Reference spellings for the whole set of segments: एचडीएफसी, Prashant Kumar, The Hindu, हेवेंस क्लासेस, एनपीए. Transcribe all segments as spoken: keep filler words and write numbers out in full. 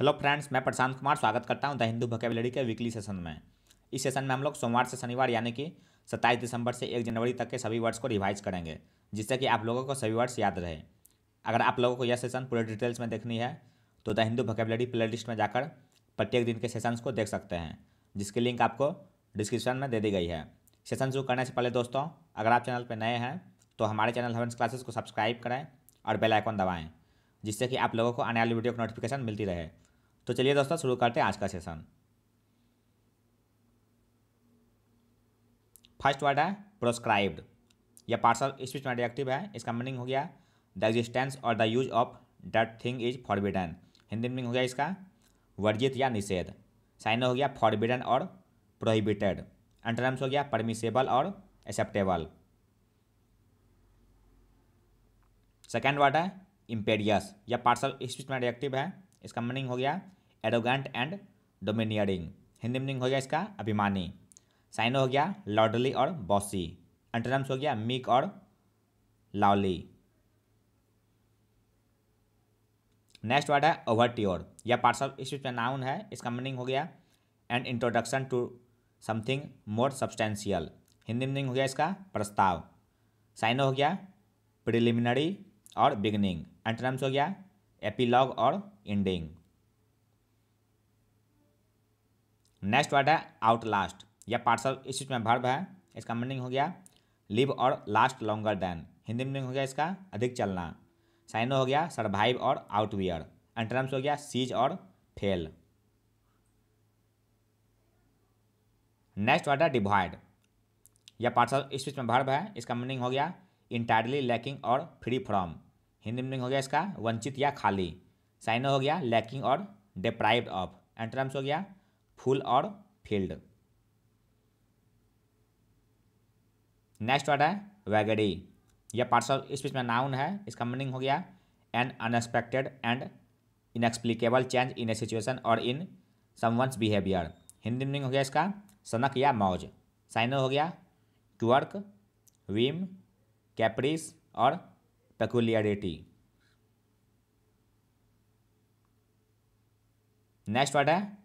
Hello friends, मैं प्रशांत कुमार स्वागत करता हूं द हिंदू वोकैबुलरी के वीकली सेशन में। इस सेशन में हम लोग सोमवार से शनिवार यानी कि सत्ताईस दिसंबर से एक जनवरी तक के सभी वर्ड्स को रिवाइज करेंगे, जिससे कि आप लोगों को सभी वर्ड्स याद रहे। अगर आप लोगों को यह सेशन पूरे डिटेल्स में देखनी है तो the Hindu vocabulary play list में जाकर प्रत्येक दिन के सेशंस को देख सकते हैं, जिसकी लिंक आपको डिस्क्रिप्शन में दे दी गई है। सेशन शुरू करने से पहले दोस्तों, अगर आप चैनल पर नए हैं तो हमारे चैनल हेवेंस क्लासेस को सब्सक्राइब करें और बेल आइकन दबाएँ, जिससे कि आप लोगों को आने वाली वीडियो की नोटिफिकेशन मिलती रहे। तो चलिए दोस्तों, शुरू करते हैं आज का सेशन। फर्स्ट वर्ड है प्रोस्क्राइब्ड। यह पार्शियल स्पीच में एडजेक्टिव है। इसका मीनिंग हो गया द एग्जिस्टेंस और the use of that thing is forbidden. Hindi meaning हो गया इसका वर्जित या निषेध। साइन हो गया फॉरबिडन और प्रोहिबिटेड। एंटोनिम्स हो गया परमिसेबल और एक्सेप्टेबल। सेकेंड वर्ड है इम्पेरियस। यह पार्शियल स्पीच में एडजेक्टिव है। इसका मीनिंग हो गया arrogant and domineering. Hindi meaning हो गया इसका अभिमानी। साइन हो गया लॉर्डली और बॉसी। एंटोनिम्स हो गया मीक और लावली। नेक्स्ट वर्ड है ओवरट्योर। यह पार्शियल स्पीच में नाउन है। इसका मीनिंग हो गया an introduction to something more substantial. Hindi meaning हो गया इसका प्रस्ताव। साइन हो गया प्रिलिमिनरी और बिगनिंग। एंटोनिम्स हो गया एपिलॉग और एंडिंग। नेक्स्ट वर्ड है आउटलास्ट। यह पार्शियल स्पीच में वर्ब है। इसका मीनिंग हो गया लिव और last longer than. Hindi meaning हो गया इसका अधिक चलना। साइन हो गया सर्वाइव और आउटवियर। एंटोनिम्स हो गया सीज और फेल। नेक्स्ट वर्ड है डिवॉइड। यह पार्शियल स्पीच में वर्ब है। इसका मीनिंग हो गया इंटायरली लैकिंग और फ्री फ्रॉम। हिंदी मीनिंग हो गया इसका वंचित या खाली। साइन हो गया लैकिंग और डिप्राइव्ड ऑफ। एंटोनिम्स हो गया फुल और फील्ड। नेक्स्ट वर्ड है वैगरी। यह पार्शियल स्पीच में नाउन है। इसका मीनिंग हो गया an unexpected and inexplicable change in a situation और in someone's behaviour. Hindi meaning हो गया इसका सनक या मौज। साइन हो गया क्वर्क, वीम, कैप्रिस और पेकुलियरिटी। नेक्स्ट वर्ड है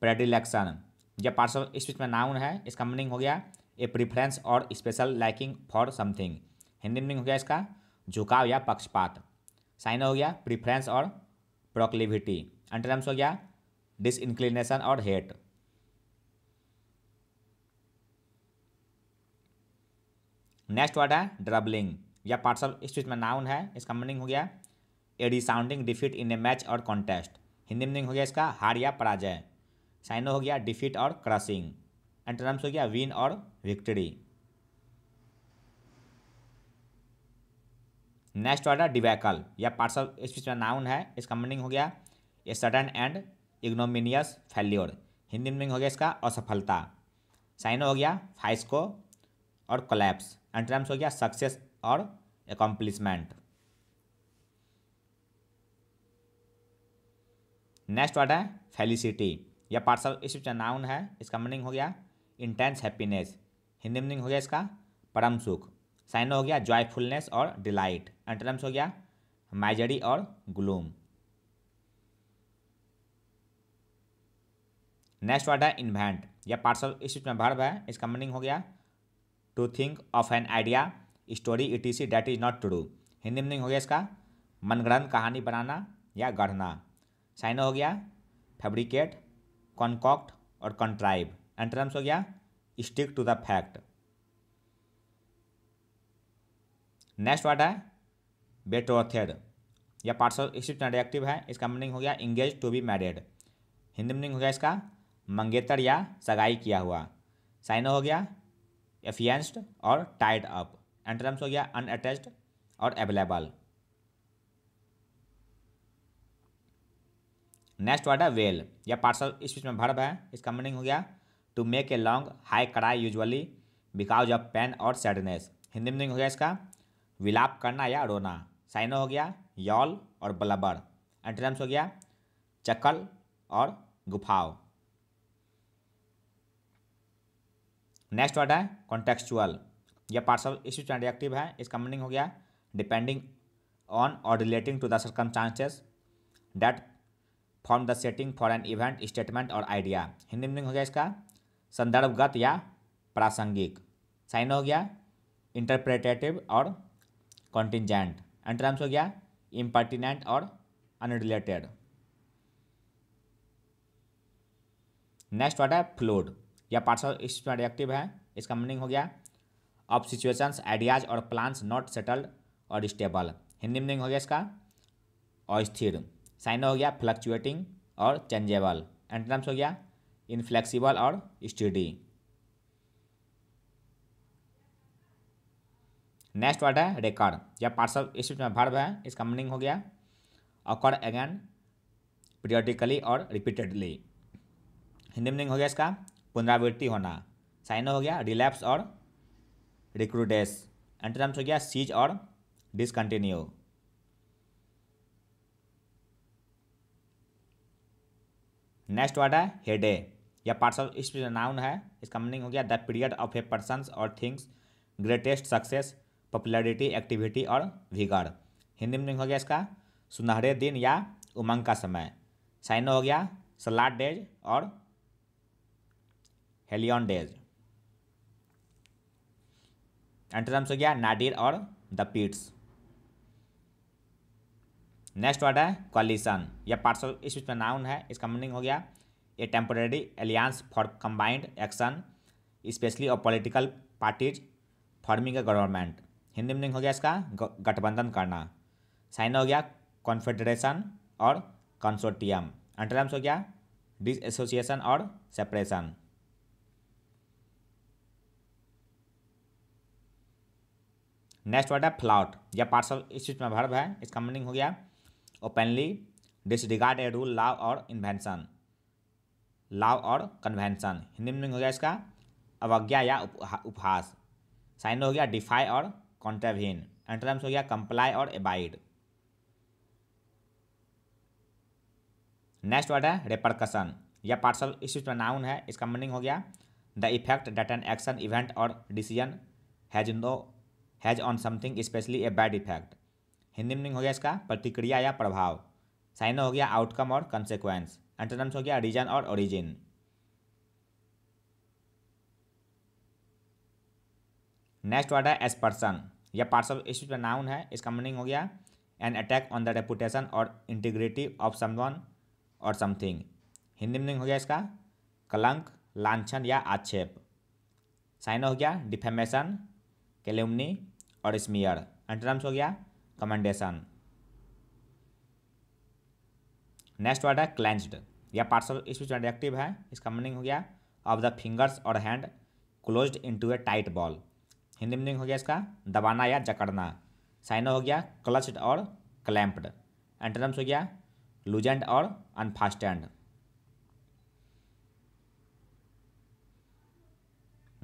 प्रेडिलेक्शन। यह पार्शियल स्पीच में नाउन है। इसका मीनिंग हो गया ए प्रिफरेंस और special liking for something. Hindi meaning हो गया इसका झुकाव या पक्षपात। साइन हो गया प्रिफरेंस और प्रोक्लिविटी। एंटोनिम्स हो गया डिसइंक्लिनेशन और हेट। नेक्स्ट वर्ड है ड्रबलिंग। यह पार्शियल स्पीच में नाउन है। इसका मीनिंग हो गया a resounding defeat in a match और कॉन्टेस्ट। हिंदी मीनिंग हो गया इसका हार या पराजय। साइन हो गया डिफीट और क्रशिंग। एंटोनिम्स हो गया विन और विक्ट्री। नेक्स्ट वर्ड है डिबैकल। यह पार्शियल स्पीच में नाउन है। इसका मीनिंग हो गया a sudden and ignominious failure. Hindi meaning हो गया इसका असफलता। साइन हो गया फाइस्को और कोलैप्स। एंटोनिम्स हो गया सक्सेस और अकॉम्प्लिशमेंट। नेक्स्ट वर्ड है फेलिसिटी। यह पार्शियल स्पीच में नाउन है। इसका मीनिंग हो गया इंटेंस हैप्पीनेस। हिंदी मीनिंग हो गया इसका परम सुख। साइन हो गया जॉयफुलनेस और डिलाइट। एंटोनिम्स हो गया माइजरी और ग्लूम। नेक्स्ट वर्ड है इन्वेंट। यह पार्शियल स्पीच में वर्ब है। इसका मीनिंग हो गया to think of an idea, story, etc. that is not true. Hindi meaning हो गया इसका मनगढ़ंत कहानी बनाना या गढ़ना। साइन हो गया फैब्रिकेट, कॉन्कॉक्ट और कंट्राइव। एंटोनिम्स हो गया stick to the fact. Next word है बेटोर्थेड। यह पार्शियल स्पीच में एडजेक्टिव है। इसका मीनिंग हो गया engage to be married. Hindi meaning हो गया इसका मंगेतर या सगाई किया हुआ। साइन हो गया एफियंस्ड और टाइड अप। एंटोनिम्स हो गया अनअटैच्ड और अवेलेबल। नेक्स्ट वर्ड है वेल। यह पार्शियल स्पीच में वर्ब है। इसका मीनिंग हो गया to make a long high cry usually because of pain और सैडनेस। हिंदी मीनिंग हो गया इसका विलाप करना या रोना। साइन हो गया यॉल और बलबर। एंटोनिम्स हो गया चकल और गुफाव। नेक्स्ट वर्ड है कॉन्टेक्चुअल। यह पार्शियल स्पीच में एडजेक्टिव है। इसका मीनिंग हो गया डिपेंडिंग ऑन और relating to the circumstances that form the setting for an event, statement और आइडिया। हिंदी मीनिंग हो गया इसका संदर्भगत या प्रासंगिक। साइना हो गया इंटरप्रेटेटिव और कॉन्टिजेंट। एंट्राम्स हो गया इम्पर्टिनेंट और अनरिलेटेड। नेक्स्ट वर्ड है फ्लूड, या पार्सल इसमें एडजेक्टिव है। इसका मीनिंग हो गया ऑफ सिचुएशंस, आइडियाज और प्लान्स नॉट सेटल्ड और स्टेबल। हिंदी मीनिंग हो गया इसका अस्थिर। साइनो हो गया फ्लक्चुएटिंग और चेंजेबल। एंटोनिम्स हो गया इनफ्लेक्सिबल और स्टेडी। नेक्स्ट वर्ड है रेकर, या पार्सल स्पीच में वर्ब है। इसका मीनिंग हो गया अकर अगेन, पीरियडिकली और रिपीटेडली। हिंदी मीनिंग हो गया इसका पुनरावृत्ति होना। साइनो हो गया रिलैप्स और रिक्रूडेस। एंटोनिम्स हो गया सीज और डिसकंटिन्यू। नेक्स्ट वर्ड है हेडे, या पार्ट्स ऑफ स्पीच नाउन है। इसका मीनिंग हो गया the period of a person's और things greatest success, popularity, activity और विगर। हिंदी मीनिंग हो गया इसका सुनहरे दिन या उमंग का समय। साइनो हो गया सलाद डेज और हेलियन डेज। एंटोनिम्स हो गया नादिर और द पिट्स। नेक्स्ट वर्ड है कोलिशन, या पार्ट्स ऑफ स्पीच में नाउन है। इसका मीनिंग हो गया a temporary alliance for combined action, specially of political parties forming a government. Hindi meaning हो गया इसका गठबंधन करना। साइन हो गया कॉन्फेडरेशन और कंसोर्टियम। एंटोनिम्स हो गया डिसएसोसिएशन और सेपरेशन। नेक्स्ट वर्ड है फ्लॉट, या पार्सल स्पीच में वर्ब है। इसका मीनिंग हो गया openly disregard a rule, law और इन्वेंशन, लॉ और कन्वेंशन। हिंदी मीनिंग हो गया इसका अवज्ञा या उपहास। साइन हो गया डिफाई और कॉन्ट्रावीन। एंटोनिम्स हो गया कंप्लाई और एबाइड। नेक्स्ट वर्ड है रेपरकशन, या पार्सल स्पीच में नाउन है। इसका मीनिंग हो गया the effect that an action, event और decision has no has on something, specially a bad effect. Hindi meaning हो गया इसका प्रतिक्रिया या प्रभाव। साइन हो गया आउटकम और कंसेक्वेंस। एंटोनिम्स हो गया रीजन और ओरिजिन। नेक्स्ट वर्ड है एस्पर्सन, या पार्ट्स ऑफ स्पीच में नाउन है। इसका मीनिंग हो गया an attack on the reputation और इंटीग्रिटी ऑफ समवन और समथिंग। हिंदी मीनिंग हो गया इसका कलंक, लांछन या आक्षेप। साइन हो गया डिफेमेशन, कैलुमनी और स्मीयर। एंटोनिम्स हो गया कमेंडेशन। नेक्स्ट वर्ड है क्लेंज्ड, या पार्ट्स ऑफ स्पीच में एडजेक्टिव है। इसका मीनिंग हो गया ऑफ द फिंगर्स और hand closed into a tight ball. Hindi meaning हो गया इसका दबाना या जकड़ना। साइनो हो गया क्लच्ड और क्लैम्प्ड। एंटोनिम्स हो गया लूजेंड और अनफास्टेंड।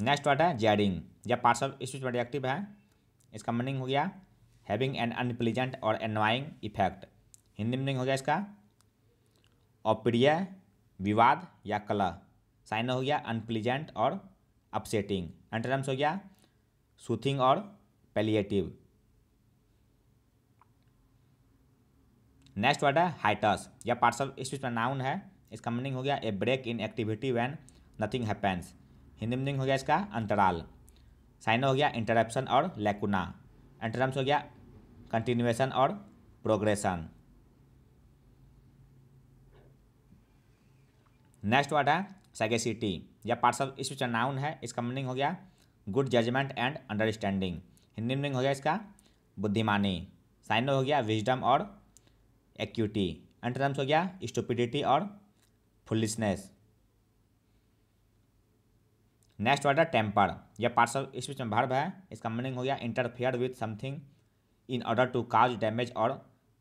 नेक्स्ट वर्ड है जेरिंग, या पार्ट्स ऑफ स्पीच में एडजेक्टिव है। इसका मीनिंग हो गया हैविंग एन अनप्लीजेंट और एनोइंग इफेक्ट। हिंदी मीनिंग हो गया इसका अप्रिय, विवाद या कलह। साइनो हो गया अनप्लीजेंट और अपसेटिंग। एंटोनिम्स हो गया सूथिंग और पैलिएटिव। नेक्स्ट वर्ड है हाइटस, या पार्ट्स ऑफ स्पीच में नाउन है। इसका मीनिंग हो गया a break in activity when nothing happens. Hindi meaning हो गया इसका अंतराल। साइन हो गया इंटरप्शन और लैकुना। एंटोनिम्स हो गया कंटिन्यूएशन और प्रोग्रेशन। नेक्स्ट वर्ड है सैगेसिटी, या पार्ट्स ऑफ स्पीच में नाउन है। इसका मीनिंग हो गया good judgement and understanding. Hindi meaning हो गया इसका बुद्धिमानी। साइन हो गया विजडम और एक्यूटी। एंटोनिम्स हो गया स्टुपिडिटी और फुलिशनेस। नेक्स्ट वर्ड है टेम्पर, या पार्ट्स ऑफ स्पीच में वर्ब है। इसका मीनिंग हो गया interfere with something in order to cause damage और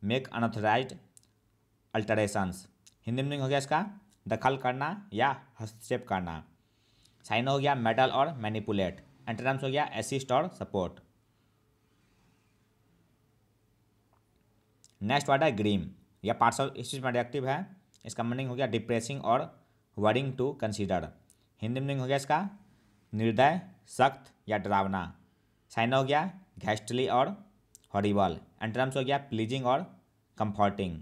make unauthorised alterations. Hindi meaning हो गया इसका दखल करना या हस्तक्षेप करना। साइन हो गया मेडल और मैनिपुलेट। एंटोनिम्स हो गया असिस्ट और सपोर्ट। नेक्स्ट वर्ड है ग्रीम, या पार्ट्स ऑफ स्पीच में एडजेक्टिव है। इसका मीनिंग हो गया डिप्रेसिंग और worrying to consider. Hindi meaning हो गया इसका निर्दय, सख्त या डरावना। साइन हो गया घैस्टली और हॉरिबल। एंटोनिम्स हो गया प्लीजिंग और कंफर्टिंग।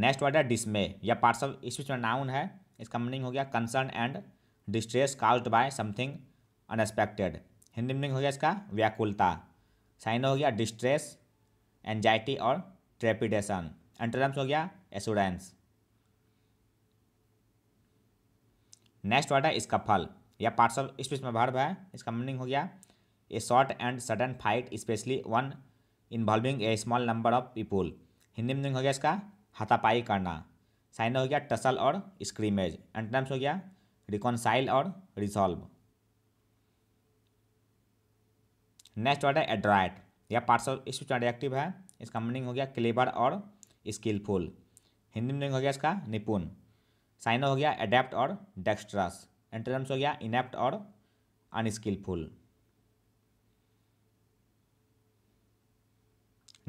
नेक्स्ट वर्ड है डिस्मे, यह पार्ट्स ऑफ स्पीच में नाउन है, इसका मीनिंग हो गया concern and distress caused by something unexpected. Hindi meaning हो गया इसका व्याकुलता। साइन हो गया डिस्ट्रेस, एंजाइटी और ट्रेपिडेशन। एंटरम्स हो गया एश्योरेंस। नेक्स्ट वर्ड है स्कफल, यह पार्ट्स ऑफ स्पीच में वर्ब है, इसका मीनिंग हो गया a short and sudden fight specially one involving a small number of people. Hindi meaning हो गया इसका हाथापाई करना। साइन हो गया टसल और स्क्रीमेज। एंटोनिम्स हो गया रिकॉन्साइल और रिसॉल्व। नेक्स्ट वर्ड है एड्राइट, यह पार्ट्स ऑफ स्पीच में एडजेक्टिव है, इसका मीनिंग हो गया क्लेवर और स्किलफुल। हिंदी मीनिंग हो गया इसका निपुण। साइन हो गया एडेप्ट और डेक्स्ट्रस। एंटोनिम्स हो गया इनएप्ट और अनस्किलफुल।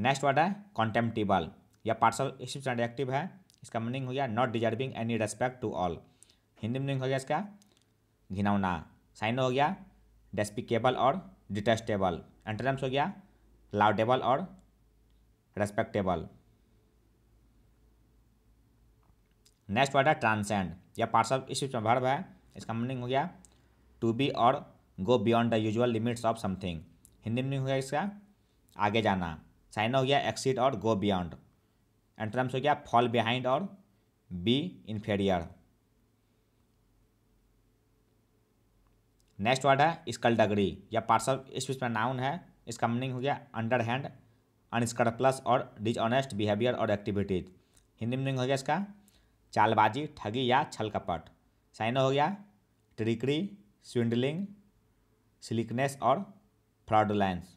नेक्स्ट वर्ड है कॉन्टेम्प्टिबल, यह पार्ट्स ऑफ स्पीच में एडजेक्टिव है, इसका मीनिंग हो गया not deserving any respect to all. Hindi meaning हो गया इसका घिनौना। साइन हो गया डेस्पिकेबल और डिटेस्टेबल। एंटोनिम्स हो गया लाउडेबल और रेस्पेक्टेबल। नेक्स्ट वर्ड है ट्रांसेंड, यह पार्ट्स ऑफ स्पीच में वर्ब है, इसका मीनिंग हो गया टू बी और go beyond the usual limits of something. Hindi meaning हो गया इसका आगे जाना। साइन हो गया एक्सीड और गो बियॉन्ड। एंटोनिम्स हो गया फॉल बिहाइंड और बी इन्फेरियर। नेक्स्ट वर्ड है स्कलडगरी, यह पार्ट्स ऑफ स्पीच में नाउन है, इसका मीनिंग हो गया अंडरहैंड अनस्क्रूपुलस और डिसऑनेस्ट बिहेवियर और एक्टिविटीज। हिंदी मीनिंग हो गया इसका चालबाजी, ठगी या छलकपट। साइन हो गया ट्रिकरी, स्विंडलिंग, स्लिकनेस और फ्रॉडलाइंस।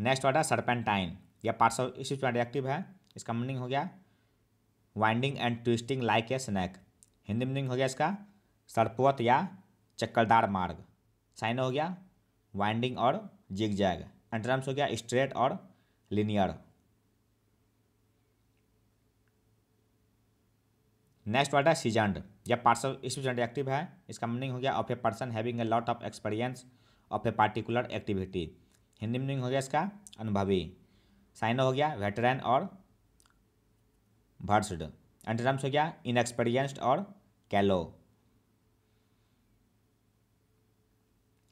नेक्स्ट वर्ड है सरपेंटाइन, यह पार्ट्स ऑफ स्पीच में एडजेक्टिव है, इसका मीनिंग हो गया winding and twisting like a snake. Hindi meaning हो गया इसका सरपवत या चक्करदार मार्ग। साइन हो गया वाइंडिंग और जिगजैग। एंटोनिम्स हो गया स्ट्रेट और लिनियर। नेक्स्ट वर्ड है सीजन्ड, यह पार्ट्स ऑफ स्पीच में एडजेक्टिव है, इसका मीनिंग हो गया of a person having a lot of experience of a particular activity. Hindi meaning हो गया इसका अनुभवी। साइन हो गया वेटरन और वर्स्ड। एंटोनिम्स हो गया इनएक्सपीरियंस्ड और कैलो।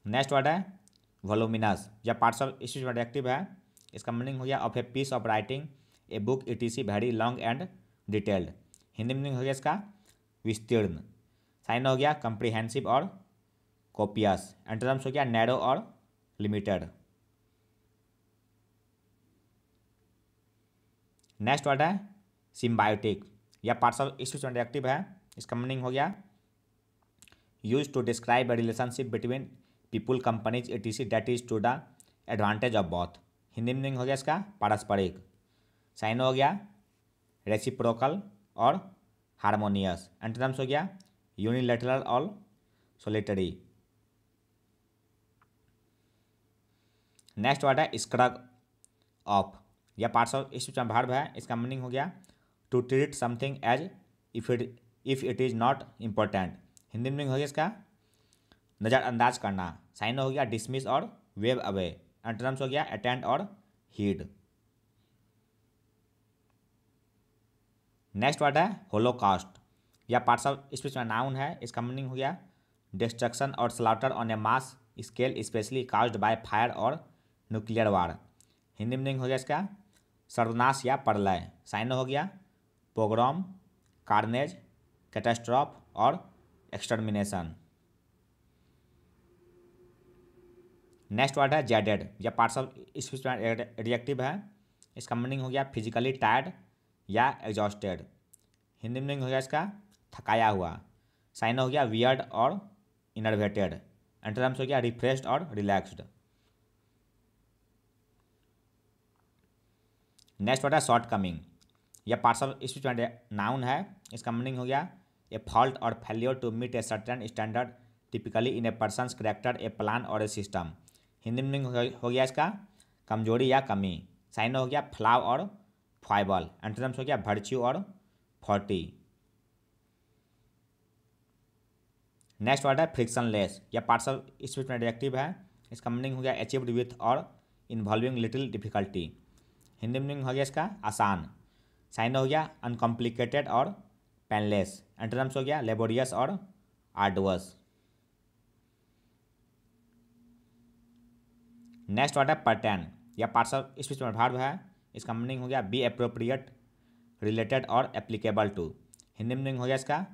नेक्स्ट वर्ड है वोलुमिनस, यह पार्ट्स ऑफ स्पीच में एडजेक्टिव है, इसका मीनिंग हो गया of a piece of writing a book etc. very long and detailed. Hindi meaning हो गया इसका विस्तीर्ण। साइन हो गया कॉम्प्रिहेंसिव और कॉपियस। एंटोनिम्स हो गया नैरो और लिमिटेड। नेक्स्ट वर्ड है सिम्बायोटिक, यह पार्ट्स ऑफ स्पीच में एडजेक्टिव है, इसका मीनिंग हो गया use to describe a relationship between people, companies, ATC that is to the advantage of both. Hindi meaning हो गया इसका पारस्परिक। साइन हो गया रेसिप्रोकल और हारमोनियस। एंटोनिम्स हो गया यूनिलैटरल और सोलिटरी। नेक्स्ट वर्ड है स्क्रग ऑफ, यह पार्ट्स ऑफ स्पीच में वर्ब है, इसका मीनिंग हो गया to treat something as if it if it is not important. Hindi meaning हो गया इसका नज़रअंदाज करना। साइन हो गया डिसमिस और वेव अवे। एंटोनिम्स हो गया अटेंड और हीड। नेक्स्ट वर्ड है होलोकॉस्ट, यह पार्ट्स ऑफ स्पीच में नाउन है, इसका मीनिंग हो गया डिस्ट्रक्शन और slaughter on a mass scale specially caused by fire और न्यूक्लियर वार। हिंदी मीनिंग हो गया इसका सर्वनाश या प्रलय। साइन हो गया पोग्राम, कार्नेज, कैटास्ट्रॉफ और एक्सटर्मिनेशन। नेक्स्ट वर्ड है जेडेड, यह पार्ट्स ऑफ स्पीच में एडजेक्टिव है, इसका मीनिंग हो गया फिजिकली टायर्ड या एग्जॉस्टेड। हिंदी मीनिंग हो गया इसका थकाया हुआ। साइन हो गया वियर्ड और इनर्वेटेड। एंटोनिम्स हो गया रिफ्रेश्ड और रिलैक्स्ड। नेक्स्ट वर्ड है शॉर्ट कमिंग, यह पार्ट्स ऑफ स्पीच में नाउन है, इसका मीनिंग हो गया ए फॉल्ट और failure to meet a certain standard typically in a person's character, a plan और ए सिस्टम। हिंदी मीनिंग हो गया इसका कमजोरी या कमी। साइन हो गया फ्लाव और फाइबल। एंटोनिम्स हो गया वर्च्यू और फोर्टी। नेक्स्ट वर्ड है फ्रिक्शनलेस, यह पार्ट्स ऑफ स्पीच में एडजेक्टिव है, इसका मीनिंग हो गया अचीव्ड विथ और involving little difficulty. Hindi meaning हो गया इसका आसान, साइन हो गया अनकॉम्प्लिकेटेड और पेनलेस, एंटोनिम्स हो गया लेबोरियस और आर्डुअस। नेक्स्ट वर्ड है पर्टेन या पार्ट्स ऑफ स्पीच में भार्व है, इसका मीनिंग हो गया बी एप्रोप्रिएट, रिलेटेड और एप्लीकेबल टू। हिंदी मीनिंग हो गया इसका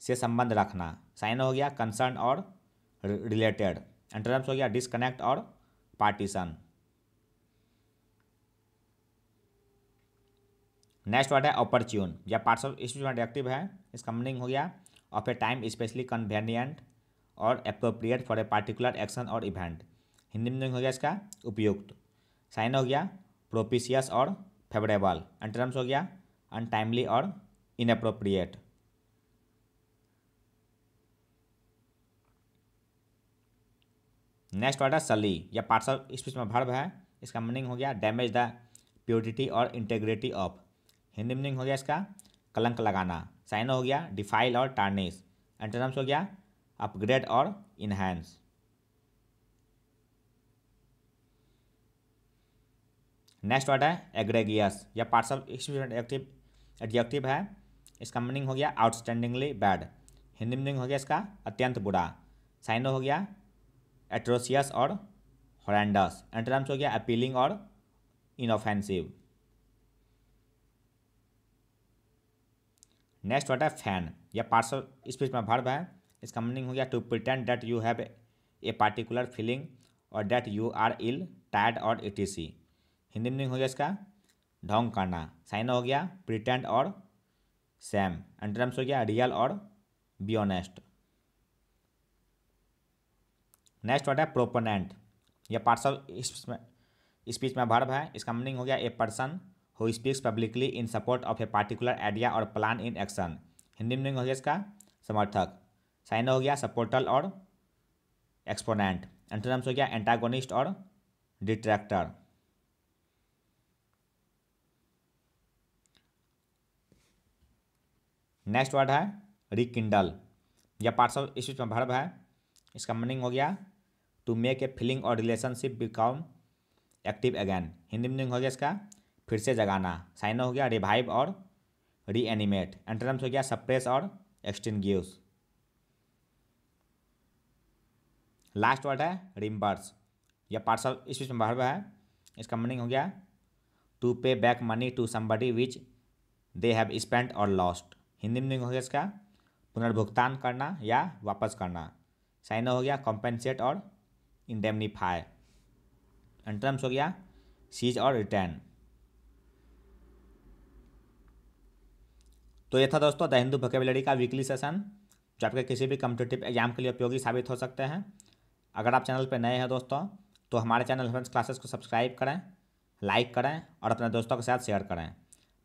से संबंध रखना, साइन हो गया कंसर्न और रिलेटेड, एंटोनिम्स हो गया डिस्कनेक्ट और पार्टीशन। नेक्स्ट वर्ड है ऑपर्च्यून या पार्ट्स ऑफ स्पीच में एडजेक्टिव है, इसका मीनिंग हो गया of a time specially convenient और appropriate for a particular action और इवेंट। हिंदी मीनिंग हो गया इसका उपयुक्त, साइन हो गया प्रोपिशियस और फेवरेबल, एंटोनिम्स हो गया अनटाइमली और इनएप्रोप्रिएट। नेक्स्ट वर्ड है सली या पार्ट्स ऑफ स्पीच में वर्ब है, इसका मीनिंग हो गया डैमेज द प्योरिटी और इंटेग्रिटी ऑफ। हिंदी मीनिंग हो गया इसका कलंक लगाना, साइन हो गया डिफाइल और टार्निश, एंटोनिम्स हो गया अपग्रेड और इनहैंस। नेक्स्ट वर्ड है एग्रेगियस या पार्ट्स ऑफ स्पीच में एडजेक्टिव एडजेक्टिव है, इसका मीनिंग हो गया आउटस्टैंडिंगली बैड। हिंदी मीनिंग हो गया इसका अत्यंत बुरा, साइन हो गया एट्रोसियस और हॉरेंडस, एंटोनिम्स हो गया अपीलिंग और इनऑफेंसिव। नेक्स्ट वर्ड है फैन या पार्ट्स ऑफ स्पीच में वर्ब है, इसका मीनिंग हो गया to pretend that you have a particular feeling और that you are ill, tired और E T C. Hindi meaning हो गया इसका ढोंग करना, साइन हो गया प्रिटेंड और सेम, एंटोनिम्स हो गया रियल और बी ऑनेस्ट। नेक्स्ट वर्ड है प्रोपोनेंट या पार्ट्स ऑफ स्पीच में वर्ब है, इसका मीनिंग हो गया a person who speaks publicly in support of a particular idea और plan in action. Hindi meaning हो गया इसका समर्थक, साइन हो गया सपोर्टल और एक्सपोनेंट, एंटोनिम्स हो गया एंटागोनिस्ट और डिट्रैक्टर। नेक्स्ट वर्ड है रिकिंडल या पार्ट्स ऑफ स्पीच में वर्ब है, इसका मीनिंग हो गया टू मेक ए फीलिंग और relationship become active again. Hindi meaning हो गया इसका फिर से जगाना, साइन हो गया रिवाइव और रीएनिमेट, एंटोनिम्स हो गया सप्रेस और एक्सटिंग्विश। लास्ट वर्ड है रिम्बर्स या पार्ट्स ऑफ स्पीच में वर्ब है, इसका मीनिंग हो गया to pay back money to somebody which they have spent और लॉस्ट। हिंदी मीनिंग हो गया इसका पुनर्भुगतान करना या वापस करना, साइन हो गया कॉम्पेंसेट और इंडेमनीफाई, एंटोनिम्स हो गया सीज और रिटर्न। तो ये था दोस्तों द हिंदू वोकैबुलरी का वीकली सेशन, जो आपके किसी भी कॉम्पिटिटिव एग्जाम के लिए उपयोगी साबित हो सकते हैं। अगर आप चैनल पर नए हैं दोस्तों तो हमारे चैनल हेवेंस क्लासेस को सब्सक्राइब करें, लाइक करें और अपने दोस्तों के साथ शेयर करें।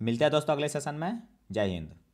मिलते हैं दोस्तों अगले सेशन में। जय हिंद।